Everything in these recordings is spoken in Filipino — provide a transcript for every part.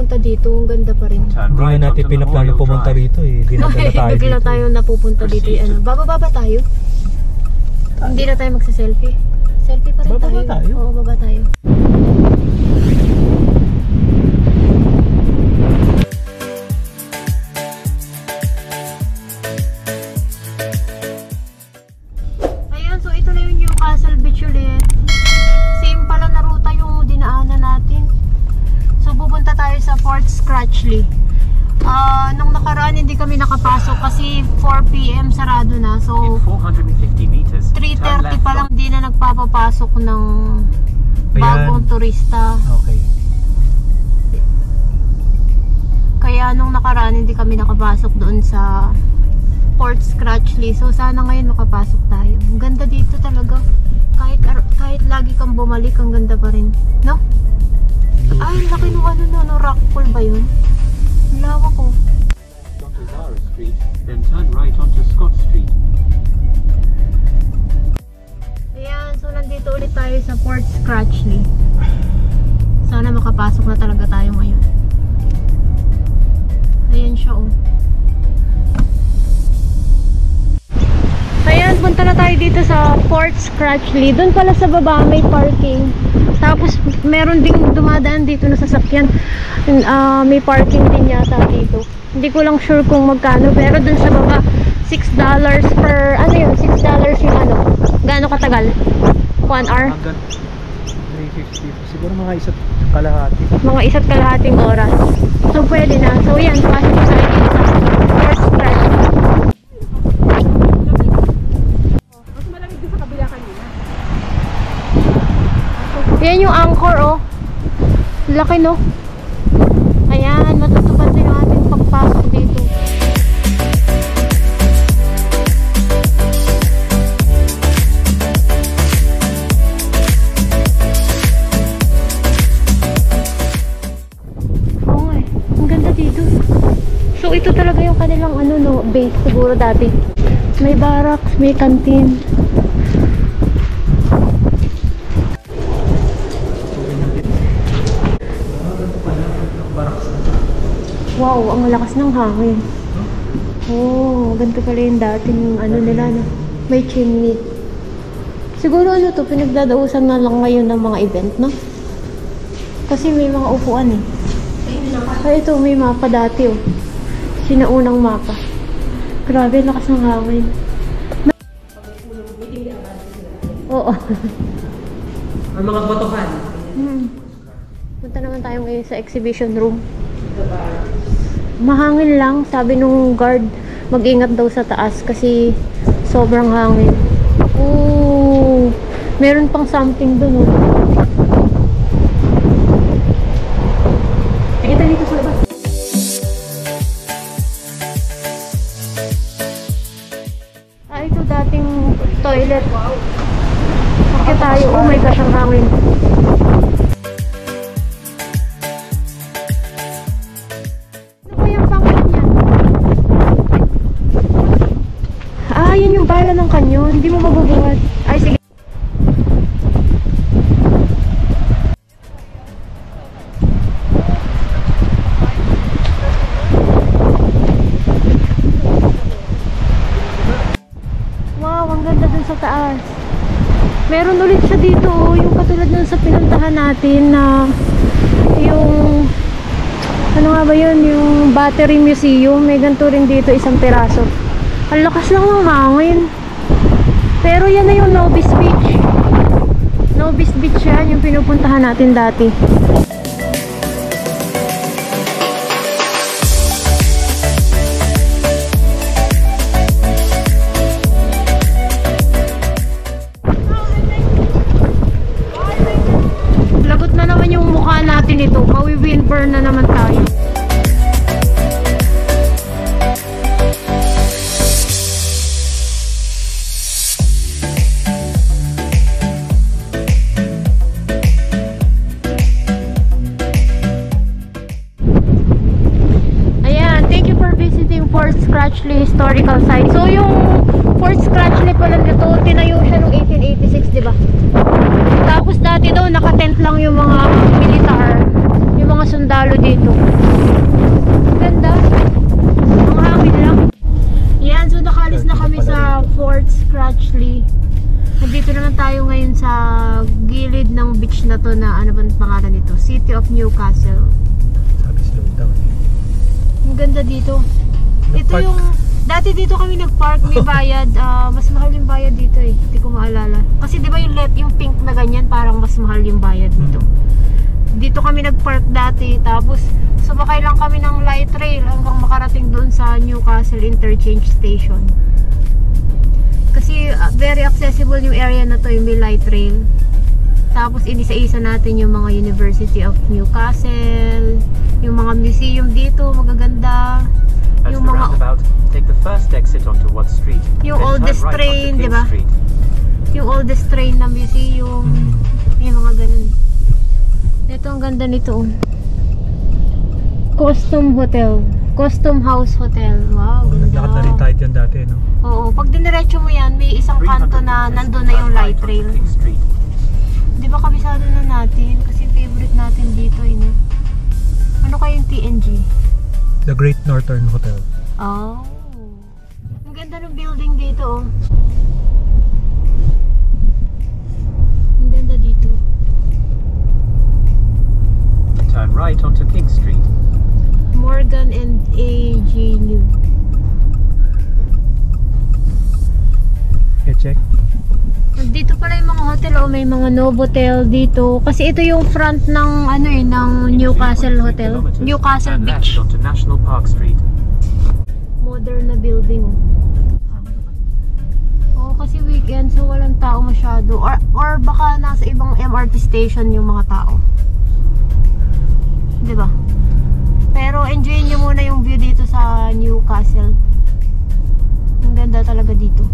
pumunta dito, ang ganda pa rin. Hindi na natin pinaplano pumunta rito eh. Dinadala tayo dito. Bigla tayo napupunta dito eh. Ano, bababa tayo. Hindi na tayo magsa-selfie. Selfie pa rin tayo. Bababa tayo. Oo, baba tayo. Fort Scratchley. Nung nakaraan hindi kami nakapasok kasi 4 PM sarado na. So 450 meters. 3:30 pa lang hindi na nagpapapasok ng bagong turista. Okay. Kaya nung nakaraan hindi kami nakapasok doon sa Fort Scratchley. So sana ngayon makapasok tayo. Ang ganda dito talaga. Kahit lagi kang bumalik, ang ganda pa rin, no? Ay, laki nung ano na, no, rock pool ba yun? Lawa ko. Kutara Street, then turn right onto Scott Street. Ayan, so nandito ulit tayo sa Fort Scratchley. Sana makapasok na talaga tayo ngayon. Ayan siya, oh. Ayan, punta na tayo dito sa Fort Scratchley. Doon pala sa baba may parking. Tapos meron ding dumadaan dito na sasakyan. May parking din yata dito. Hindi ko lang sure kung magkano, pero dun sa baba $6 per ano yun, $6 yung ano. Gaano katagal? 1 hour. Hanggang 3:50. Siguro mga isa't kalahati. Mga isa't kalahating oras. So pwede na. So yan, pasok tayo dito sa Fort Scratchley. Mas malamig doon sa kabila kanina. Yan yung angkor, oh. Laki, no? Ayan, matutupad din ang ating pagpasok dito. Oo nga, ang ganda dito. So, ito talaga yung kanilang, ano, no, base siguro dati. May barracks, may canteen. Wow, ang lakas ng hangin. Oh, ganito pala yung dating ano nila, no? May chimney. Siguro ano to, pinagdadausan na lang ngayon ng mga event, no? Kasi may mga upuan eh. Ay, ito, may mapa dati, oh. Sinaunang mapa. Grabe, lakas ng hangin. Oo. Ang mga botohan. Punta naman tayo ngayon sa exhibition room. Mahangin lang, sabi nung guard, mag-ingat daw sa taas kasi sobrang hangin. Ooh, meron pang something dun, oh. Pakita dito sa labas. Ah, ito dating toilet. Pakita tayo, oh my gosh, ang hangin. Hindi mo mabubuhat. Ay, sige. Wow, ang ganda dun sa taas. Meron ulit siya dito, oh, yung katulad nun sa pinuntahan natin na yung ano nga ba yun, yung battery museum. May ganito rin dito, isang piraso. Ang lakas lang ng hangin. Pero yan na yung Nobbys Beach. Nobbys Beach yan, yung pinupuntahan natin dati. Lagot na naman yung mukha natin ito. Mawi-windburn na naman tayo. Fort Scratchley Historical Site. So yung Fort Scratchley pala nito, tinayo siya noong 1886, diba? Tapos dati daw naka-tent lang yung mga militar, yung mga sundalo dito. tayo ngayon sa gilid ng beach na to na ano bang pangalan nito? City of Newcastle. Sabi slow down. Ang ganda dito. Ito yung dati dito kami nagpark, may bayad. Mas mahal yung bayad dito eh. Hindi ko maalala. Kasi 'di ba yung pink na ganyan, parang mas mahal yung bayad dito. Dito kami nagpark dati, tapos sumakay lang kami ng light rail hanggang makarating doon sa Newcastle Interchange Station. Kasi very accessible yung area na to, yung may light rail. Tapos inisa-isa natin yung mga University of Newcastle, yung mga museum dito, magaganda. As yung mga roundabout, take the first exit onto what street? Yung oldest train, di ba? Yung oldest train na museum, yung mga ganun. Ito ang ganda nito. Custom Hotel, Custom House Hotel. Wow, ganda. Nakaka-retire yan dati, no? Oo, pag diniretso mo yan, may isang kanto na nandun na yung light rail. Di ba kabisado na natin? Kasi favorite natin dito, yun. Ano kaya yung TNG? The Great Northern Hotel. Oh. Ang ganda ng building dito, oh. Ang ganda dito. Turn right onto King Street. Morgan and A.G. New. Okay, check. Dito pala yung mga hotel, o may mga Novotel dito. Kasi ito yung front ng ano eh, ng Newcastle Hotel. Newcastle Beach. National Park Street. Modern na building. Oh, kasi weekend so walang tao masyado. Or baka nasa ibang MRT station yung mga tao. 'Di ba? Pero enjoy niyo muna yung view dito sa Newcastle. Ang ganda talaga dito.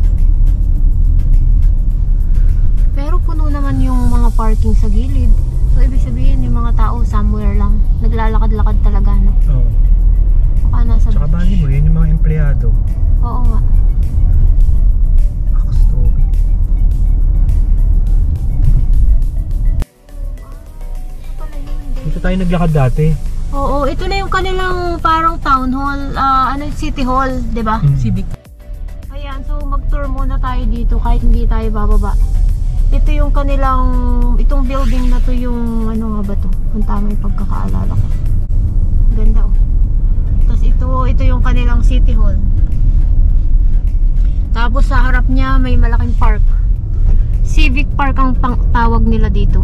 Pero puno naman yung mga parking sa gilid. So ibig sabihin yung mga tao somewhere lang, naglalakad-lakad talaga, no? Oo. Baka nasa beach. Tsaka bali mo, yan yung mga empleyado. Oo nga. Ako story. Dito tayo naglakad dati. Oo, ito na yung kanilang parang town hall, city hall, di ba? Civic. Ayan, so mag-tour muna tayo dito kahit hindi tayo bababa. Ito yung kanilang, itong building na to yung, ano nga ba to? Kung tama yung pagkakaalala ko. Ganda, oh. Tapos ito yung kanilang city hall. Tapos sa harap niya may malaking park. Civic Park ang tawag nila dito.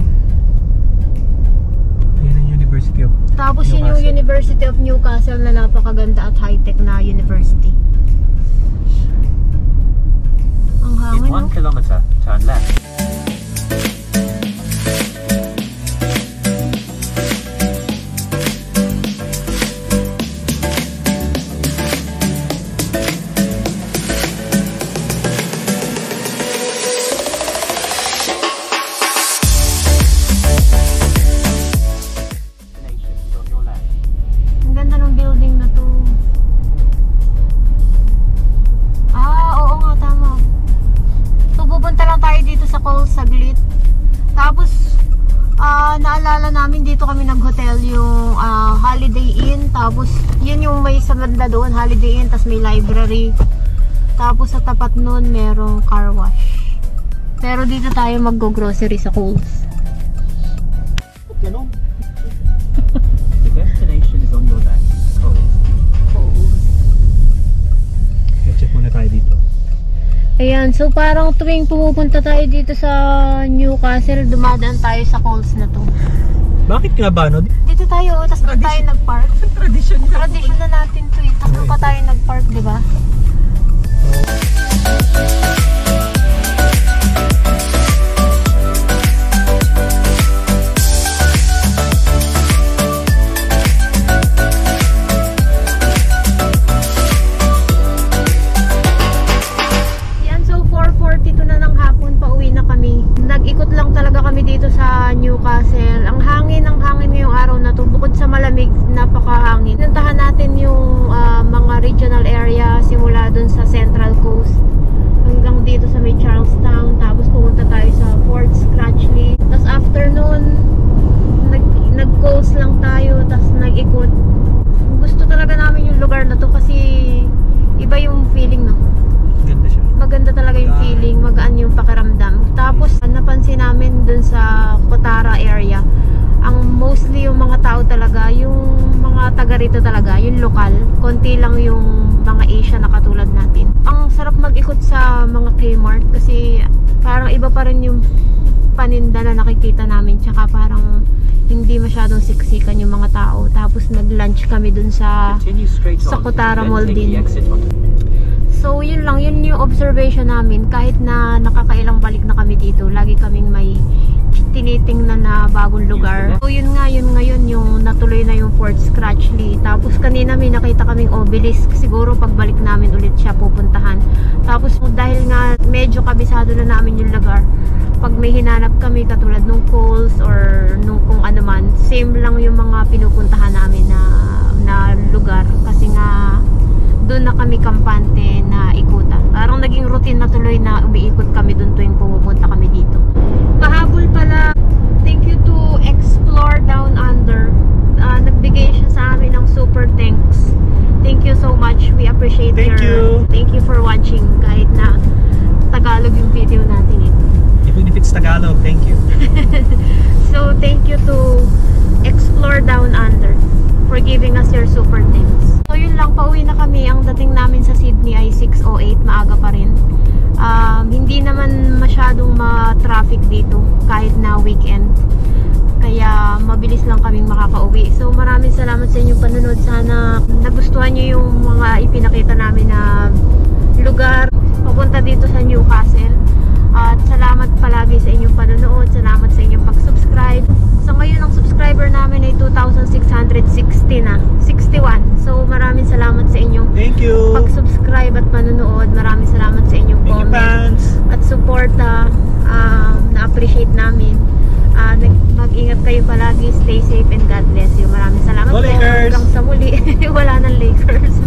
Tapos yun yung University of Newcastle na napakaganda at high-tech na university. Ang hangin, no? In 1 kilometer, turn left. Doon Holiday Inn, tapos may library, tapos sa tapat nun merong car wash. Pero dito tayo mag-grocery sa Coles. The destination is on your left, Coles. Check muna tayo dito. Ayan, so parang tuwing pumupunta tayo dito sa Newcastle, dumadaan tayo sa Coles na to. Bakit nga ba, no? Dito tayo, tapos doon tayo nag-park. Tradisyon na natin to eh. Tapos doon pa tayo nag-park, diba? Yan, so 4:42 na ng hapon, pauwi na kami. Nag-ikot lang talaga kami dito sa Newcastle. Ang hangin ngayong araw na to, bukod sa malamig, napakahangin. Pinuntahan natin yung mga regional area, simula dun sa Central Coast hanggang dito sa may Charlestown, tapos pumunta tayo sa Fort Scratchley. Tapos afternoon, nag-coast lang tayo, tapos nag-ikot. Gusto talaga namin yung lugar na to kasi iba yung feeling, no? Ganda siya. Maganda talaga yung feeling, magaan yung pakiramdam. Tapos napansin namin dun sa Kutara area, ang mostly yung mga tao talaga, yung mga taga rito talaga, yung lokal. Konti lang yung mga Asia na katulad natin. Ang sarap mag-ikot sa mga Kmart kasi parang iba pa rin yung paninda na nakikita namin, tsaka parang hindi masyadong siksikan yung mga tao. Tapos nag-lunch kami dun sa Kutara Mall din. So yun lang, yun yung observation namin. Kahit na nakakailang balik na kami dito, lagi kaming may tinitingnan na bagong lugar. So yun nga, yun ngayon yung natuloy na yung Fort Scratchley. Tapos kanina may nakita kaming obelisk. Siguro pagbalik namin ulit siya pupuntahan. Tapos dahil nga medyo kabisado na namin yung lugar, pag may hinanap kami katulad nung Coles or nung kung ano man, same lang yung mga pinupuntahan namin na lugar kasi nga doon na kami kampante na ikutan. Parang naging routine na tuloy na umiikot kami doon tuwing pumupunta kami dito. Kahabol pala, thank you to Explore Down Under. Nagbigay siya sa amin ng super thanks. Thank you so much. We appreciate your... Thank you for watching kahit na Tagalog yung video natin ito. Even if it's Tagalog, thank you. So, thank you to Explore Down Under for giving us your super tips. So, yun lang. Pauwi na kami. Ang dating namin sa Sydney ay 6:08. Maaga pa rin. Hindi naman masyadong ma-traffic dito kahit na weekend. Kaya, mabilis lang kaming makakauwi. So, maraming salamat sa inyong panonood. Sana nagustuhan nyo yung mga ipinakita namin na lugar papunta dito sa Newcastle. At salamat palagi sa inyong panonood, salamat sa inyong pag-subscribe. So ngayon ang subscriber namin ay 2,660 na, 61. So maraming salamat sa inyong pag-subscribe at panonood. Maraming salamat sa inyong comments at suporta. Na-appreciate namin. Mag-ingat kayo palagi, stay safe and God bless you. Maraming salamat po. Hanggang sa muli. Wala nang Lakers.